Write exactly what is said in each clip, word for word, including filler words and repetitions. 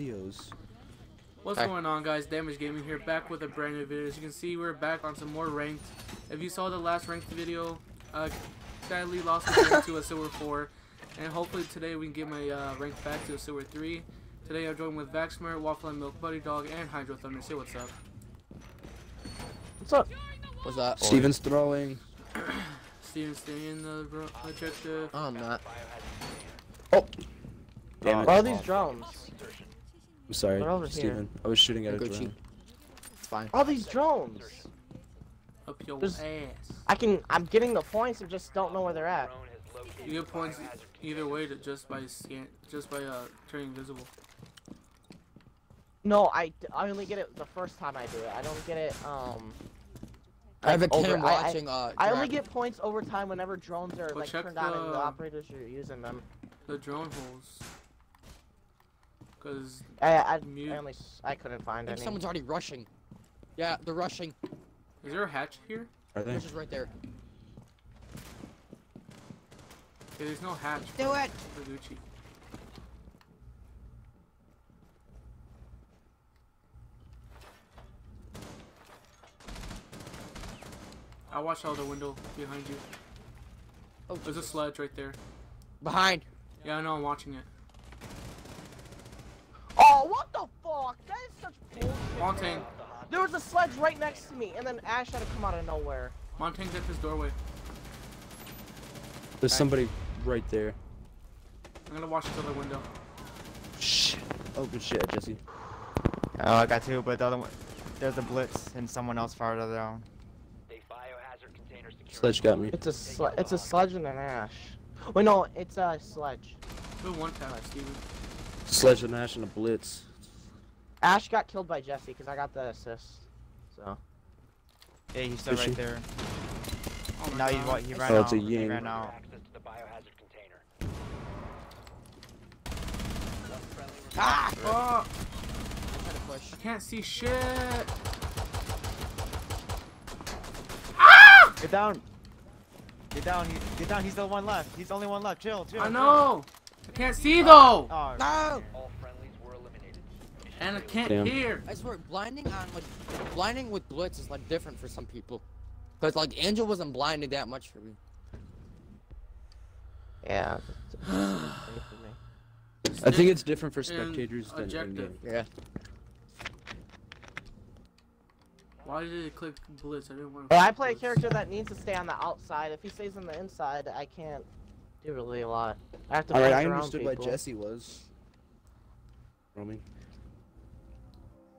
Videos. What's Hi. going on, guys? Damage Gaming here, back with a brand new video. As you can see, we're back on some more ranked. If you saw the last ranked video, uh, sadly lost to a silver four, and hopefully today we can get my uh, rank back to a silver three. Today I'm joined with Vaxmar, Waffle, and Milk Buddy Dog, and Hydro Thunder. Say what's up. What's up? What's that? Steven's throwing. Steven's staying the objective. Oh, I'm not. Oh. Damn. Why are these drones? I'm sorry, Steven. Here. I was shooting at a drone. Cheap. It's fine. All these drones! Up your There's, ass. I can, I'm getting the points and just don't know where they're at. You get points either way to just by scan, just by uh, turning visible. No, I, I only get it the first time I do it. I don't get it, um... I have a over, cam watching, I, I, uh... I only get points over time whenever drones are, well, like, turned the, on and the operators are using them. The drone holes. Cause I I, I, only, I couldn't find any. Someone's already rushing. Yeah, they're rushing. Is there a hatch here? Are they? This is right there. Okay, there's no hatch. Do for, it. For Gucci. I watched out the window behind you. Oh, there's a sledge right there. Behind. Yeah, I know. I'm watching it. Oh, what the fuck? That is such bullshit. Montaigne. There was a sledge right next to me, and then Ash had to come out of nowhere. Montaigne's at his doorway. There's Ash. Somebody right there. I'm gonna watch this other window. Shit. Oh, good shit, Jesse. Oh, I got two, but the other one. There's a blitz, and someone else fired out of their own. Sledge got me. It's a, sl it's a sledge and an Ash. Wait, no, it's a sledge. Who won that, Steven? Sledge and Ash and a blitz. Ash got killed by Jesse because I got the assist. So. Yeah, he's still Is right she? there. Oh, now he's what? He ran oh, out. He ran out. Ah! Oh. I can't see shit. Ah! Get down. Get down. He, get down. He's the one left. He's the only one left. Chill. Chill. I know. Chill. I can't see though! Oh, no! All friendlies were eliminated. And I can't Damn. hear! I swear, blinding on like, blinding with blitz is like different for some people. Cause like Angel wasn't blinded that much for me. Yeah. For me. I think it's different for spectators than objective. Yeah. Why did it click blitz? I didn't want to. Well, I play blitz. a character that needs to stay on the outside. If he stays on the inside, I can't. Do really a lot. I have to All right, I understood people. why Jesse was. Roaming.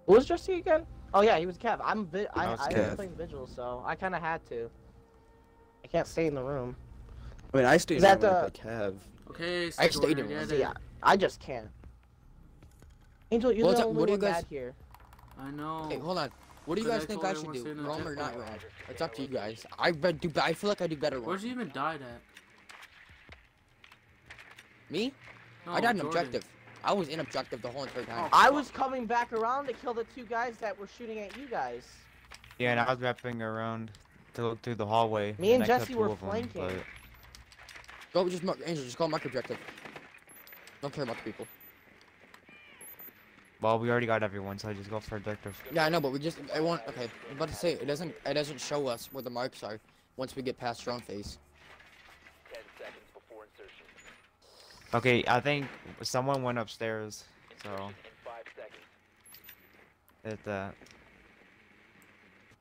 What was Jesse again? Oh yeah, he was Kev. I'm vi I, I was I Kev. playing Vigil, so I kind of had to. I can't stay in the room. I mean, I stayed in the room uh... with Kev. Okay, so I stayed in the room. I just can't. Angel, you're well, the only one guys... here. I know. Hey, hold on. What do you guys I think I should do? Roam or not roam? It's up to you guys. I do. I feel like I do better. Where'd you even died at? Me? No, I got an Jordan. objective. I was in objective the whole entire time. Oh, I was coming back around to kill the two guys that were shooting at you guys. Yeah, and I was wrapping around to look through the hallway. Me and, and Jesse were flanking. Them, but... Go just mark Angel, just call mark objective. Don't care about the people. Well, we already got everyone, so I just go for objective. Yeah, I know, but we just I want okay. I'm about to say it doesn't it doesn't show us where the marks are once we get past drone phase. Okay, I think someone went upstairs, so at that.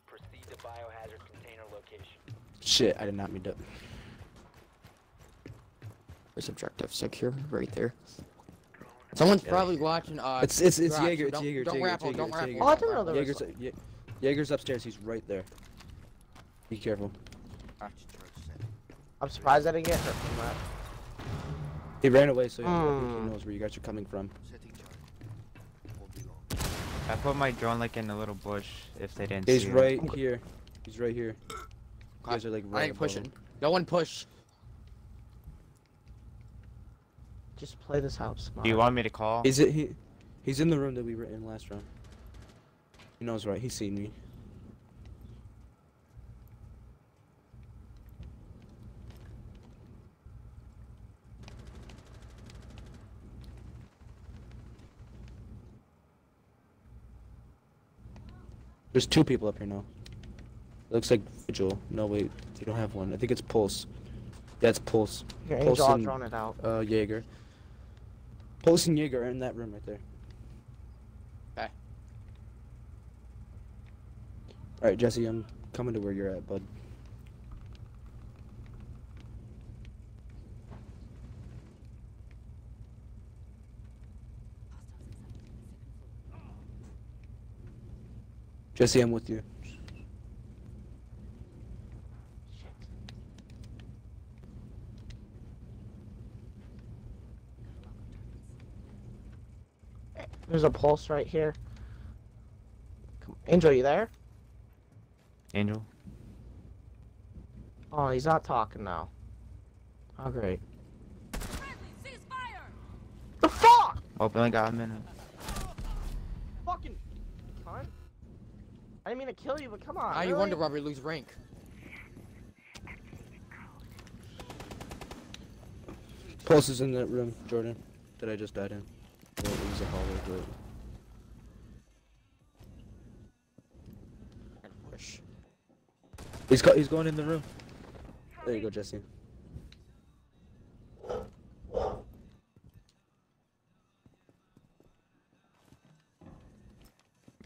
Proceed to biohazard container location. Shit, I did not mean to. There's objective secure right there. Someone's yeah. probably watching. Uh, it's it's it's Jaeger. It's Jaeger. Don't raffle. Don't raffle. Oh, I don't know there was. Jaeger's upstairs. He's right there. Be careful. I'm surprised I didn't get hurt from that. He ran away, so he mm. knows where you guys are coming from. I put my drone like in a little bush if they didn't. He's see right it. here. He's right here. You guys are like right I ain't pushing. Him. No one push. Just play this house. Mom. Do you want me to call? Is it he? He's in the room that we were in last round. He knows right. He's seen me. There's two people up here now. It looks like Vigil. No, wait. They don't have one. I think it's Pulse. That's Pulse. Here, Pulse Angel, and, I'll drone it out. Uh, Jaeger. Pulse and Jaeger are in that room right there. Okay. Alright, Jesse, I'm coming to where you're at, bud. Jesse, I'm with you. There's a Pulse right here. Come on. Angel, you there? Angel? Oh, he's not talking now. Oh, great. The fuck! Oh, I got a minute. Fucking cunt. I didn't mean to kill you, but come on. Now really? You wonder why we lose rank. Pulse is in that room, Jordan, that I just died in. It was a hallway door. He's got. He's going in the room. There you go, Jesse. We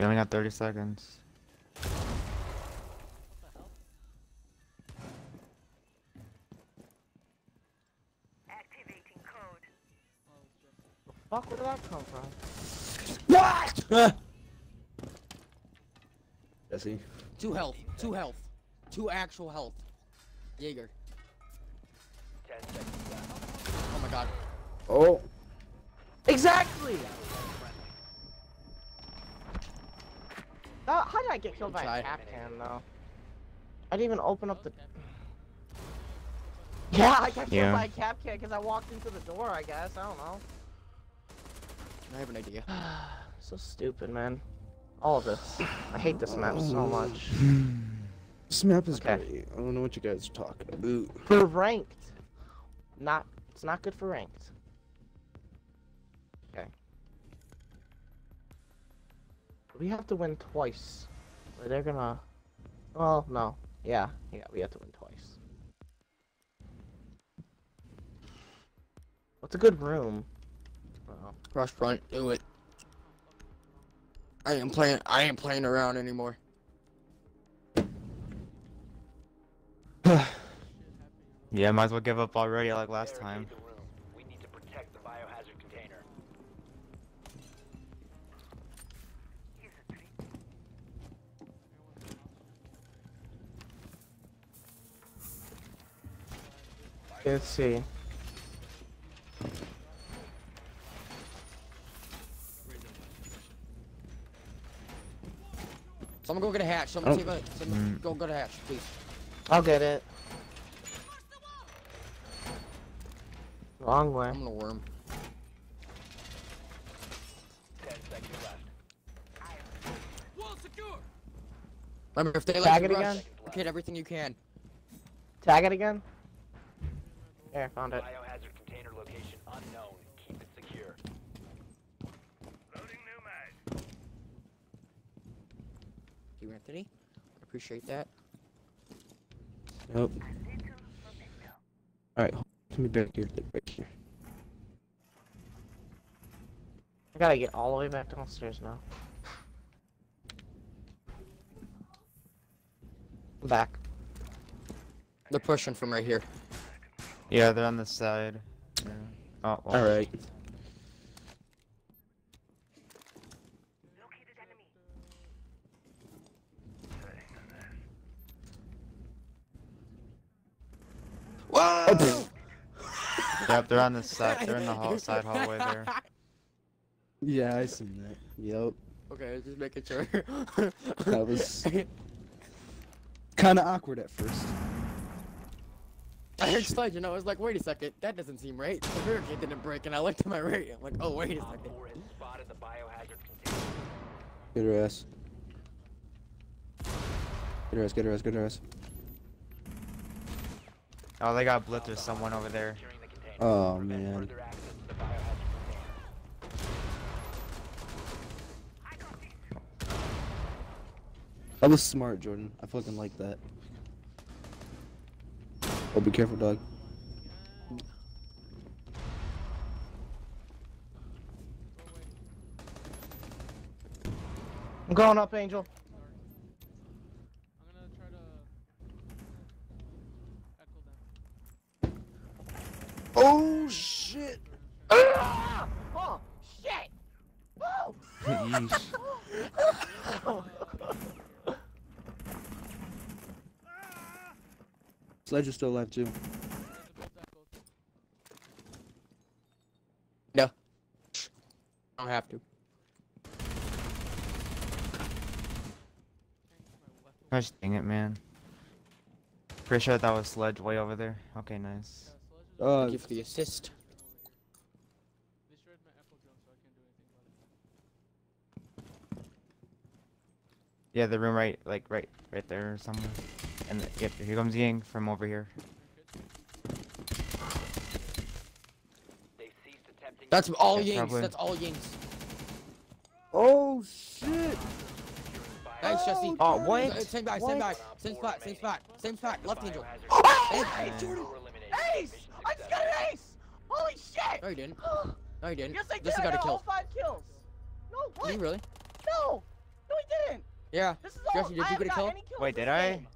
only got thirty seconds. Fuck, where did that come from? What? Ah. Jesse. Two health. Two health. Two actual health. Jaeger. Ten seconds. Oh my god. Oh. Exactly. Uh, how did I get killed by a cap can though? I didn't even open up the. Yeah, I got killed yeah. by a cap can because I walked into the door. I guess I don't know. I have an idea. So stupid, man. All of this. I hate this map so much. This map is okay. Great. I don't know what you guys are talking about. For ranked. Not. It's not good for ranked. Okay. We have to win twice. Or they're gonna. Well, no. Yeah. Yeah. We have to win twice. What's a good room? Oh. Rush front, do it. I ain't playing. I ain't playing around anymore. Yeah, might as well give up already, like last time. We need to protect the biohazard container. Let's see. Someone go get a hatch. Someone, oh. take a, someone mm. go get a hatch, please. I'll get it. Wrong way. I'm gonna worm. Ten seconds left. Wall secure. Remember, if they let you rush, get everything you can. Tag it again. There, found it. Biohazard container location unknown. Keep it secure. Loading new mag. Thank you, Anthony. I appreciate that. Nope. All right, let me back here, right here. I gotta get all the way back downstairs now. I'm back. They're pushing from right here. Yeah, they're on the side. Yeah. Oh, well. All right. Yep, they're on the side. They're in the hall side hallway there. Yeah, I seen that. Yep. Okay, just making sure. That was kind of awkward at first. I heard sludge, and I was like, "Wait a second, that doesn't seem right." The barricade didn't break, and I looked to my right. I'm like, "Oh, wait a second." Get her ass. Get her ass. Get her ass. Get her ass. Oh, they got blitzed or someone over there. Oh man. That was smart, Jordan. I fucking like that. Oh, be careful, dog. I'm going up, Angel. I'm gonna try to echo them. Oh shit! Ah! Oh shit! Oh! Sledge is still alive too. No, I don't have to. Gosh dang it, man. Pretty sure that was Sledge way over there. Okay, nice. Uh, Give the assist. Yeah, the room right, like right, right there or somewhere. And the, yep, here comes Yang from over here. That's all yeah, Yangs. Probably. That's all Yangs. Oh shit! Nice, oh, Jesse. Oh, what? Same back, same back, same spot, same spot, same spot. Left Angel. Oh, hey, Jordan. Ace! I just got an ace! Holy shit! No, you didn't. No, you didn't. Yes, I did. Jesse got a kill. All five kills. No, what? Did you really? No, no, he didn't. Yeah. This is all. Jesse, did you get a kill? Wait, did I? Game.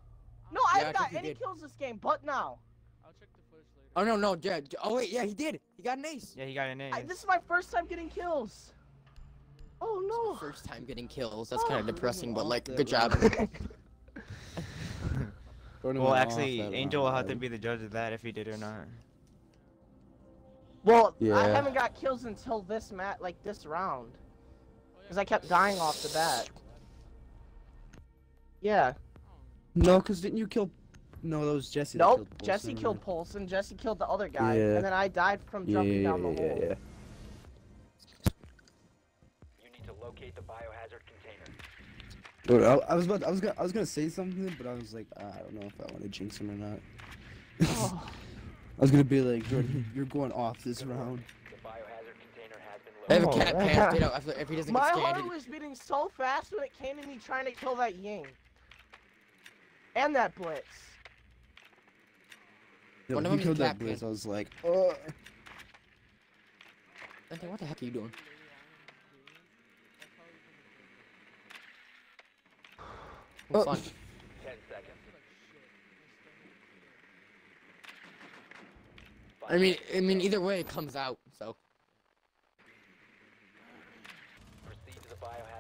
No, I yeah, haven't got any did. kills this game, but now. I'll check the push later. Oh no, no, yeah, oh wait, yeah, he did. He got an ace. Yeah, he got an ace. I, this is my first time getting kills. Oh no! First time getting kills. That's oh, kind of depressing, but like, good job. Well, actually, Angel will have to be the judge of that if he did or not. Well, yeah. I haven't got kills until this mat, like this round, because I kept dying off the bat. Yeah. No, because didn't you kill? No, that was Jesse. Nope, killed Jesse killed Polson. Jesse killed the other guy, yeah. and then I died from jumping yeah, down the hole. Yeah, yeah. Locate the biohazard container. Dude, I, I was about, I was gonna, I was gonna say something, but I was like, ah, I don't know if I want to jinx him or not. Oh. I was gonna be like, Jordan, you're going off this round. The biohazard container has been located. I have a cat oh, passed it out after, if he doesn't My get scanned. My heart was beating so fast when it came to me trying to kill that Ying. And that Blitz. Yeah, when he killed that Blitz, I was like, oh. Anthony, what the heck are you doing? Oh. Ten seconds. I mean, I mean, either way, it comes out. So.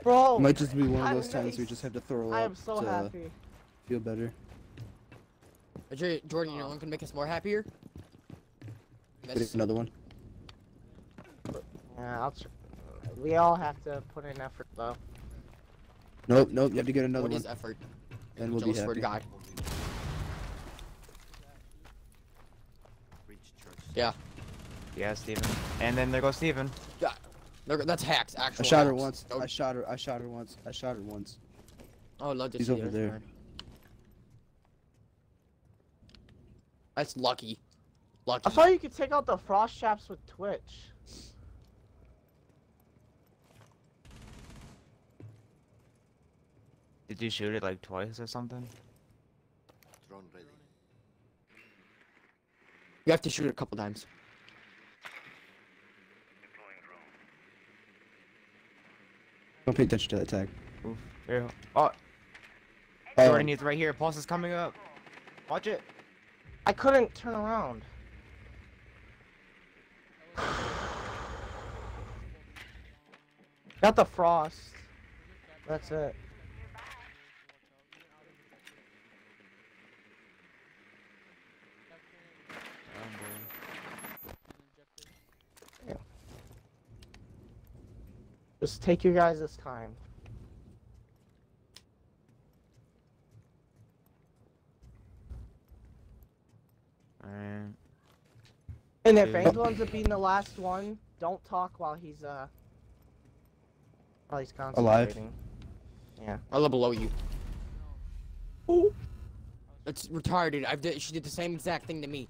Bro, it might just be one of those I'm times nice. we just have to throw I up. I am so to happy. Feel better. Jordan, you know one can make us more happier. That's another one. Yeah, I'll. Tr we all have to put in effort, though. Nope, nope, you have to get another what one. What is effort? Then we'll Joel's be happy. For God. Yeah. Yeah, Steven. And then there goes Steven. Yeah. There, that's hacks, actually. I shot hacks. her once. Oh. I shot her, I shot her once. I shot her once. Oh, love to He's see over her. there. That's lucky. Lucky. I thought you could take out the frost traps with Twitch. Did you shoot it like twice or something? Drone ready. You have to shoot it a couple times. Don't pay attention to that tag. Oof. There. Oh. Hey. Jordan is right here. Pulse is coming up. Watch it. I couldn't turn around. Got the frost. That's it. Just take your guys this time. Alright. And if Angel ends up being the last one, don't talk while he's uh while he's concentrating. Alive. Yeah. I love below you. Ooh. That's retarded. I've did, she did the same exact thing to me.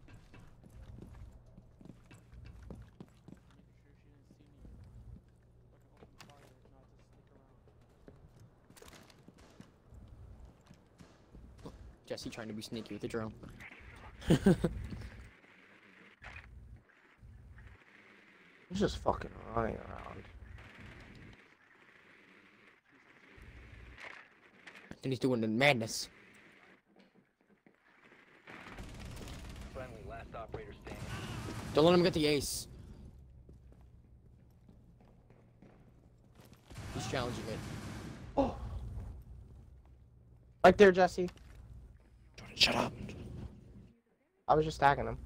Jesse trying to be sneaky with the drone. He's just fucking running around. I think he's doing the madness. Finally, last operator standing. Don't let him get the ace. He's challenging it. Oh. Right there, Jesse. Jordan, shut up. I was just stacking him.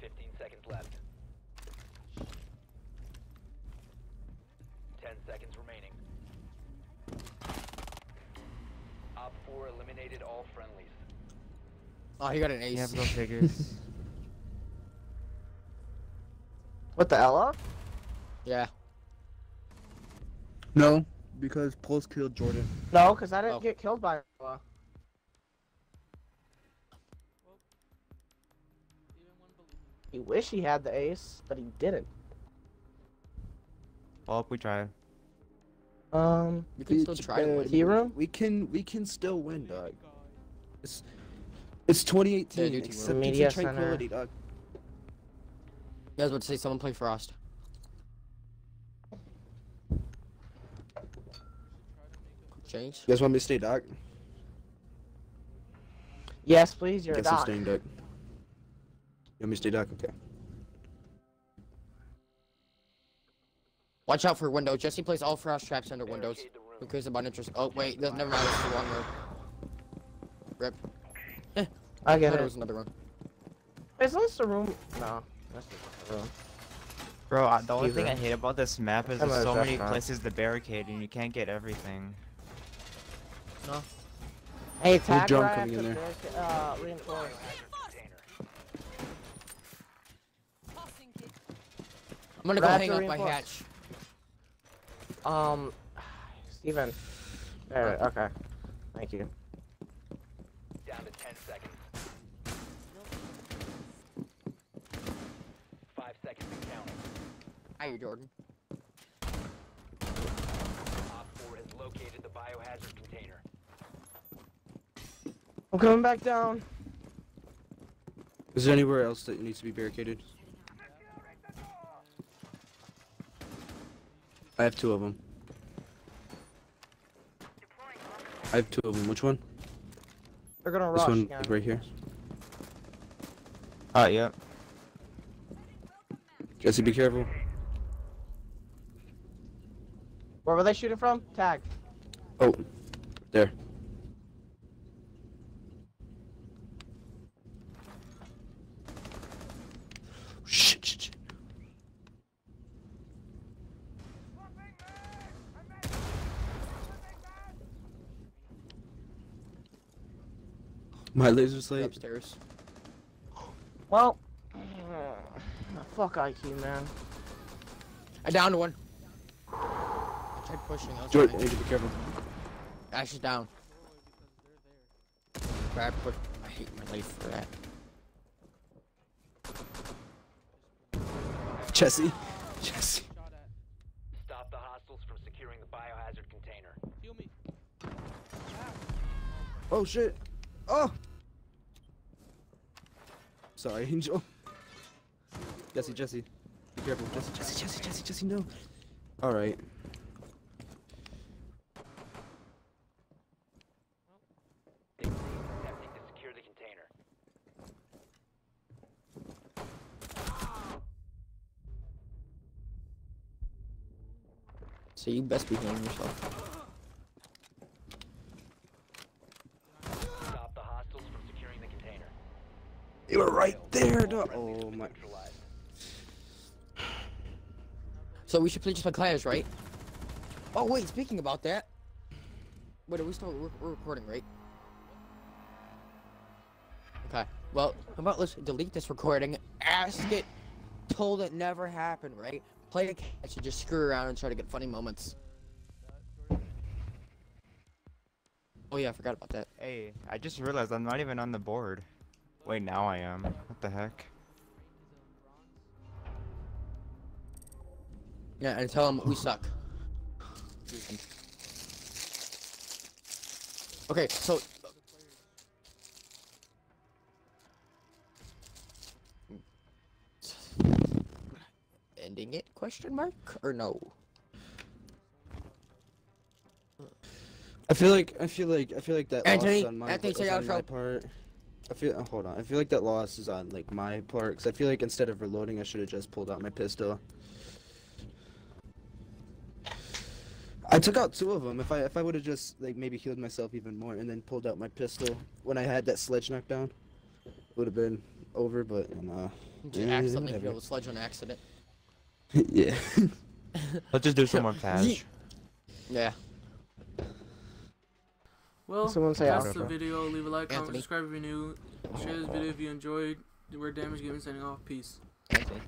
Fifteen seconds left. Ten seconds remaining. Op four eliminated all friendlies. Oh, he got an ace. You have no figures. What the hell up? Yeah. No, because Pulse killed Jordan. No, because I didn't oh. get killed by Ella. He wish he had the ace, but he didn't. Well, we tried. Um, we can still try to win. Hero? We can, we can still win, dog. It's, it's twenty eighteen. Yeah, except media it's a tranquility, center. Dog. You guys about to say someone play Frost. Change. You guys want me to stay doc? Yes, please. You're a doc. I'm staying doc. You want me to stay doc? Okay. Watch out for window. Jesse plays all Frost traps under windows. Who cares about interest? Oh wait, that's never mind. It's the wrong room. Rip. Eh, I get it. It was another room. Is this the room? No. Bro, Bro uh, the only Steven. thing I hate about this map is there's so many not. places to barricade and you can't get everything. No. Hey, tag right after in there. Uh, reinforce. I'm gonna go right hang up reinforce. my hatch. Um, Steven. There, right, okay. Thank you. Down to ten seconds. Seconds and counting. Hiya, Jordan. Op four has located the biohazard container. I'm coming back down. Is there anywhere else that needs to be barricaded? I have two of them. I have two of them. Which one? They're gonna rush. This one again. Right here. Ah, uh, yeah. Jesse, be careful. Where were they shooting from? Tag. Oh, there. Shit, shit, shit. My laser slate. Upstairs. Well. Fuck I Q, man. I downed one. I tried pushing. I Jordan, you need to be careful. Ash is down. Crap, but I hate my life for that. Jesse. Jesse. Stop the hostiles from securing the biohazard container. Heal me. Oh, shit. Oh! Sorry, Angel. Jesse, Jesse, be careful. Jesse, Jesse, Jesse, Jesse, Jesse, no. All right. They attempting to secure the container. So you best be healing yourself. Stop the hostiles from securing the container. They were right there. No. Oh my. So we should play just play Clash, right? Oh wait, speaking about that. Wait, are we still we're, we're recording, right? Okay. Well, how about let's delete this recording, ask it, told it never happened, right? Play a catch and just screw around and try to get funny moments. Oh yeah, I forgot about that. Hey, I just realized I'm not even on the board. Wait, now I am. What the heck? Yeah, and tell them we suck. Steven. Okay, so... Ending it, question mark? Or no? I feel like, I feel like, I feel like that Anthony, loss on my, Anthony, was on my part. I feel, oh, hold on, I feel like that loss is on, like, my part, because I feel like instead of reloading, I should have just pulled out my pistol. I took out two of them. If I, if I would have just, like, maybe healed myself even more and then pulled out my pistol when I had that sledge knockdown, it would have been over, but, you know. Just accidentally healed with sledge on accident. Yeah. Let's just do some montage. Yeah. Well, that's the video. Leave a like, comment, subscribe if you're new. Share this video if you enjoyed. We're Damage Gaming signing off. Peace. Anthony.